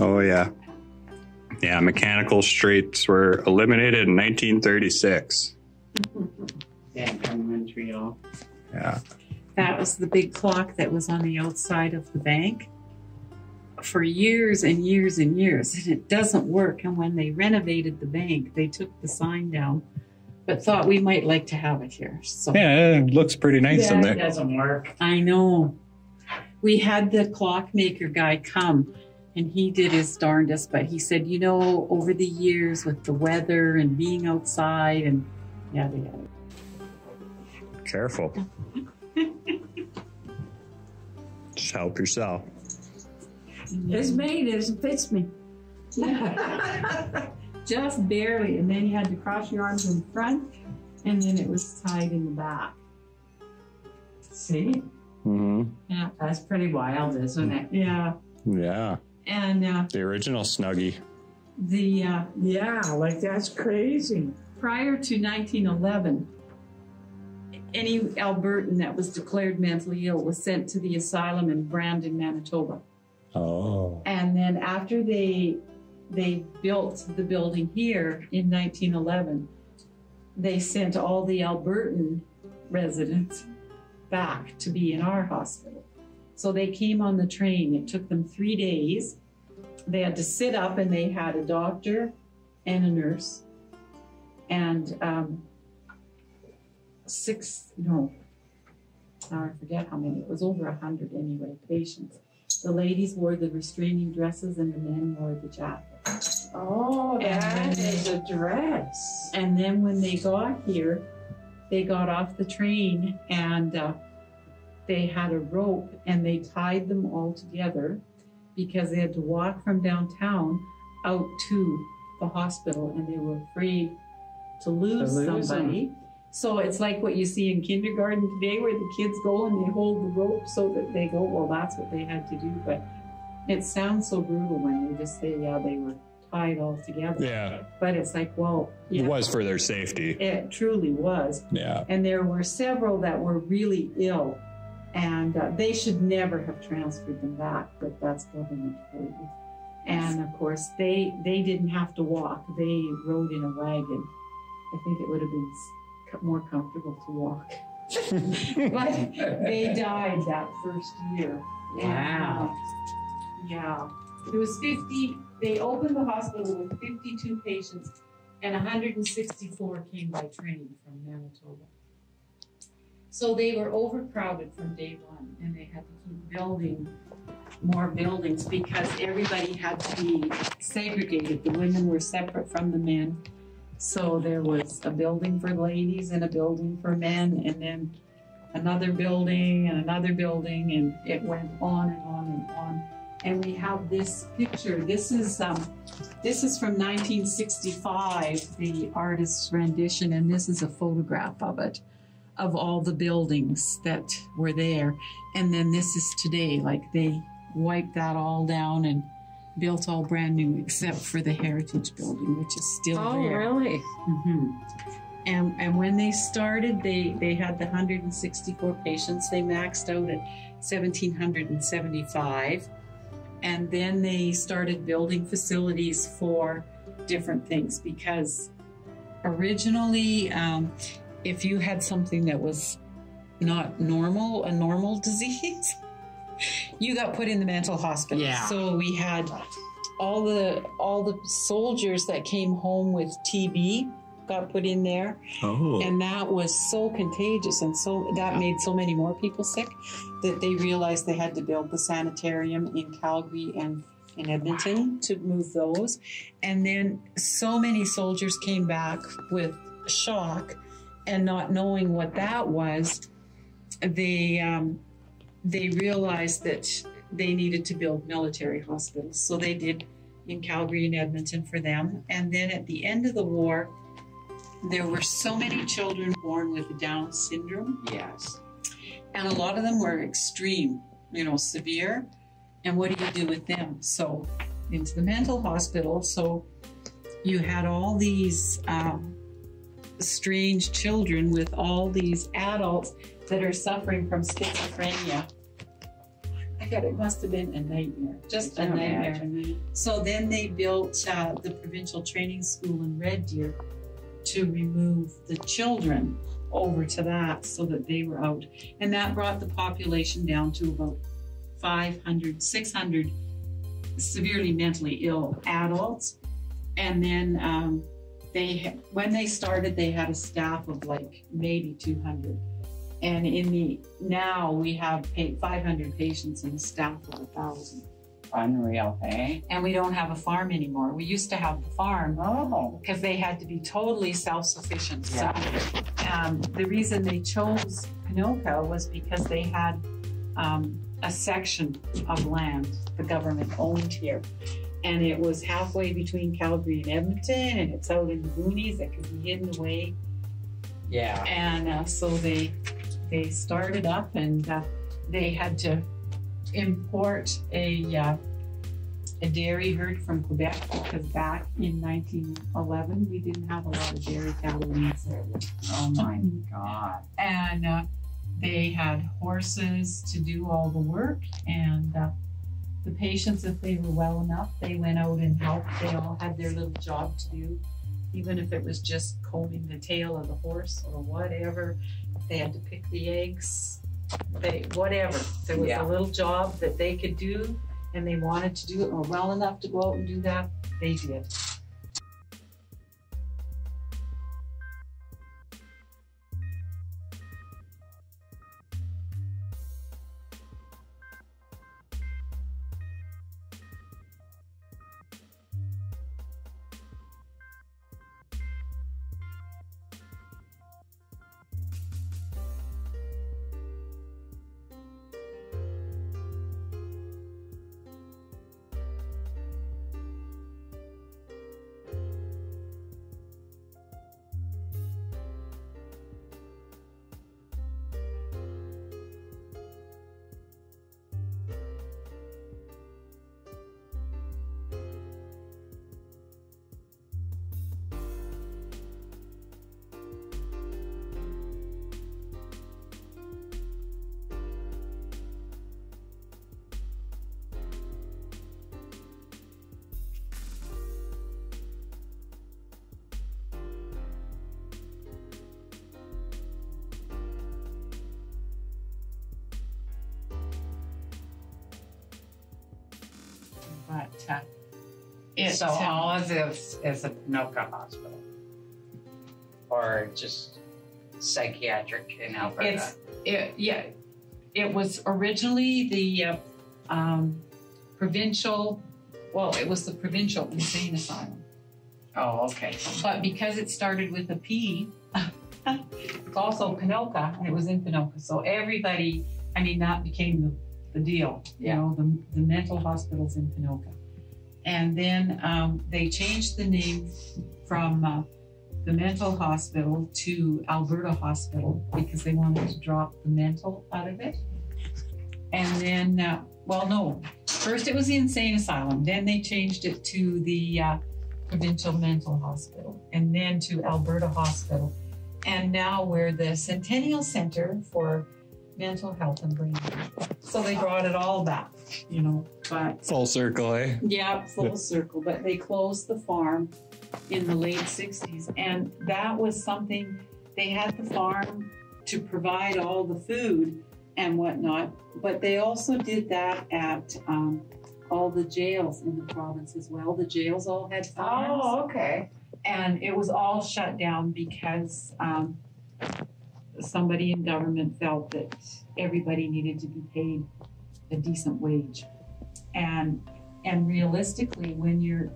Oh, yeah. Yeah, mechanical streets were eliminated in 1936. Back in Montreal. Yeah. That was the big clock that was on the outside of the bank for years and years and years, and it doesn't work. And when they renovated the bank, they took the sign down, but thought we might like to have it here. So yeah, it looks pretty nice in there. It doesn't work. I know. We had the clockmaker guy come, and he did his darndest, but he said, you know, over the years with the weather and being outside and yada yada. Careful. Just help yourself. It's me, it doesn't fits me. Just barely, and then you had to cross your arms in front, and then it was tied in the back. See? Mm-hmm. Yeah, that's pretty wild, isn't it? Yeah. Yeah. And the original Snuggie. The yeah, like that's crazy. Prior to 1911, any Albertan that was declared mentally ill was sent to the asylum in Brandon, Manitoba. Oh. And then after they built the building here in 1911, they sent all the Albertan residents back to be in our hospital. So they came on the train. It took them 3 days. They had to sit up, and they had a doctor and a nurse, and 6, I forget how many, it was over 100 anyway, patients. The ladies wore the restraining dresses, and the men wore the jackets. Oh, that is a dress. And then when they got here, they got off the train, and they had a rope, and they tied them all together because they had to walk from downtown out to the hospital, and they were afraid to lose somebody. So it's like what you see in kindergarten today, where the kids go and they hold the rope so that they go. Well, that's what they had to do, but it sounds so brutal when you just say, yeah, they were tied all together. Yeah. But it's like, well, yeah, it was for their safety. It truly was. Yeah. And there were several that were really ill, and they should never have transferred them back, but that's government for you. And of course, they didn't have to walk. They rode in a wagon. I think it would have been more comfortable to walk. But they died that first year. Wow. Yeah. It was 50, they opened the hospital with 52 patients, and 164 came by train from Manitoba. So they were overcrowded from day one, and they had to keep building more buildings because everybody had to be segregated. The women were separate from the men. So there was a building for ladies and a building for men, and then another building and another building, and it went on and on and on. And we have this picture. This is from 1965, the artist's rendition, and this is a photograph of it, of all the buildings that were there. And then this is today, like they wiped that all down and built all brand new, except for the Heritage Building, which is still there. Oh, really? Mm-hmm. And when they started, they had the 164 patients. They maxed out at 1,775. And then they started building facilities for different things, because originally, if you had something that was not normal, a normal disease, you got put in the mental hospital. Yeah. So we had all the soldiers that came home with TB got put in there. Oh. And that was so contagious, and so that made so many more people sick that they realized they had to build the sanitarium in Calgary and in Edmonton to move those. And then so many soldiers came back with shock, and not knowing what that was, they realized that they needed to build military hospitals. So they did in Calgary and Edmonton for them. And then at the end of the war, there were so many children born with Down syndrome. Yes. And a lot of them were extreme, you know, severe. And what do you do with them? So into the mental hospital. So you had all these strange children with all these adults that are suffering from schizophrenia God, it must have been a nightmare. Just a nightmare. So then they built the provincial training school in Red Deer to remove the children over to that so that they were out. And that brought the population down to about 500, 600 severely mentally ill adults. And then when they started, they had a staff of like maybe 200. And now we have 500 patients and a staff of 1,000. Unreal, eh? And we don't have a farm anymore. We used to have the farm. Oh. Because they had to be totally self-sufficient. Yeah. So the reason they chose Ponoka was because they had a section of land the government owned here. And it was halfway between Calgary and Edmonton, and it's out in the boonies that could be hidden away. Yeah. And so they started up, and they had to import a dairy herd from Quebec, because back in 1911 we didn't have a lot of dairy cattle in this area. Oh my God! And they had horses to do all the work, and the patients, if they were well enough, they went out and helped. They all had their little job to do, even if it was just combing the tail of the horse or whatever. If they had to pick the eggs, whatever. There was a little job that they could do, and they wanted to do it, or well enough to go out and do that, they did. But so all of this is a Ponoka hospital, or just psychiatric in Alberta? It was originally the provincial insane asylum. Oh, okay. But because it started with a P, it's also Ponoka, and it was in Ponoka. So everybody, I mean, that became the deal, you know, the mental hospitals in Ponoka. And then they changed the name from the mental hospital to Alberta Hospital, because they wanted to drop the mental out of it. And then, first it was the insane asylum, then they changed it to the provincial mental hospital, and then to Alberta Hospital. And now we're the Centennial Center for Mental Health and Brain. So they brought it all back, you know. But full circle, eh? Yeah, full circle. But they closed the farm in the late 60s, and that was something. They had the farm to provide all the food and whatnot, but they also did that at all the jails in the province as well. The jails all had farms. Oh, okay. And it was all shut down because somebody in government felt that everybody needed to be paid a decent wage. And realistically, when you're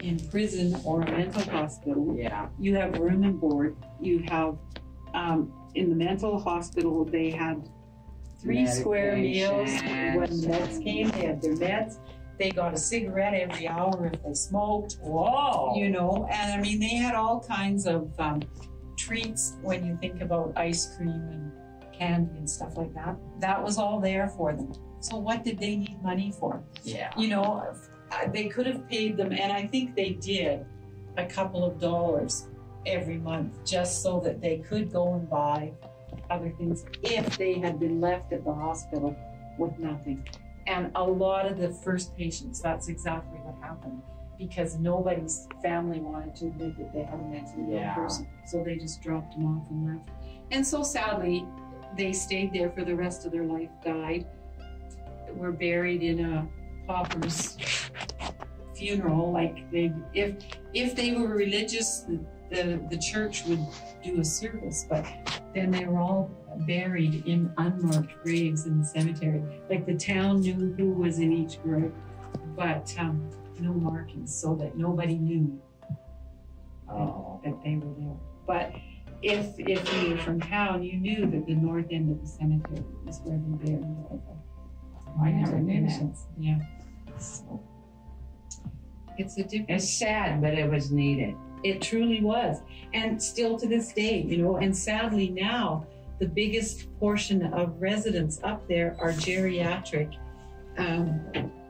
in prison or a mental hospital, you have room and board. You have, in the mental hospital, they had 3 square meals. When the meds came, they had their meds. They got a cigarette every hour if they smoked. Whoa! You know, and I mean, they had all kinds of treats. When you think about ice cream and candy and stuff like that, that was all there for them. So what did they need money for? Yeah. You know, they could have paid them, and I think they did, a couple of dollars every month, just so that they could go and buy other things if they had been left at the hospital with nothing. And a lot of the first patients, that's exactly what happened, because nobody's family wanted to admit that they had a mentally ill person. So they just dropped them off and left. And so sadly, they stayed there for the rest of their life, died, were buried in a pauper's funeral. Like they, if they were religious, the church would do a service, but then they were all buried in unmarked graves in the cemetery. Like the town knew who was in each grave, but no markings, so that nobody knew that they were there. But if you were from town, you knew that the north end of the cemetery was where they buried all their patients. Yeah. So it's a different. It's sad, but it was needed. It truly was, and still to this day, you know. And sadly now, the biggest portion of residents up there are geriatric,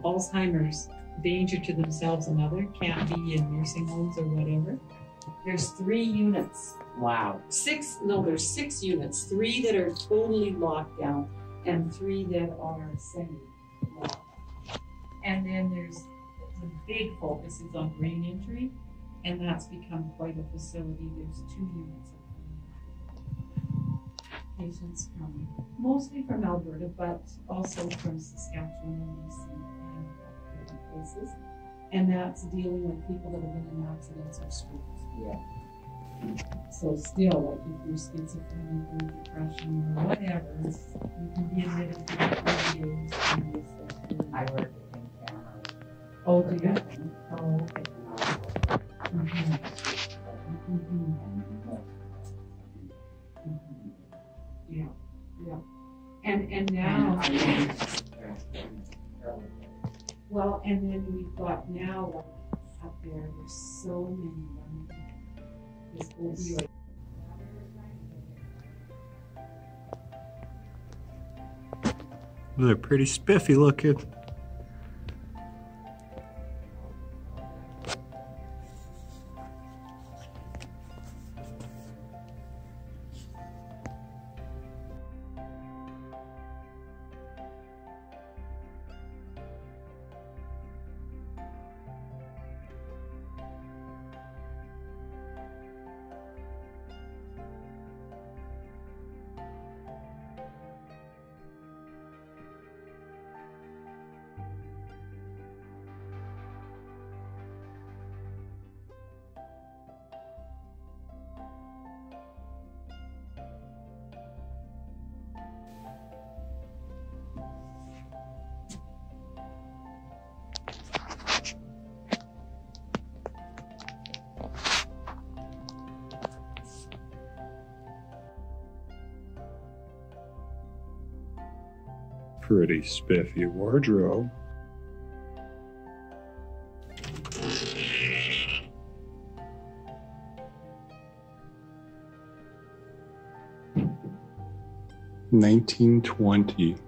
Alzheimer's, danger to themselves and others, can't be in nursing homes or whatever. There's 3 units. Wow. 6, no, there's 6 units, 3 that are totally locked down and 3 that are semi-locked. And then there's the big focus is on brain injury, and that's become quite a facility. There's 2 units of patients from, mostly from Alberta, but also from Saskatchewan and BC and places. And that's dealing with people that have been in accidents or strokes. Yeah. So still, like if you're schizophrenic or depression or whatever, you can be admitted to the days. I work in Canada. Oh, do you? Oh, okay. Mm-hmm. Mm-hmm. Mm-hmm. Yeah, yeah. And now, well, and then we've got now up there, there's so many women. They're pretty spiffy looking. Pretty spiffy wardrobe. $19.20.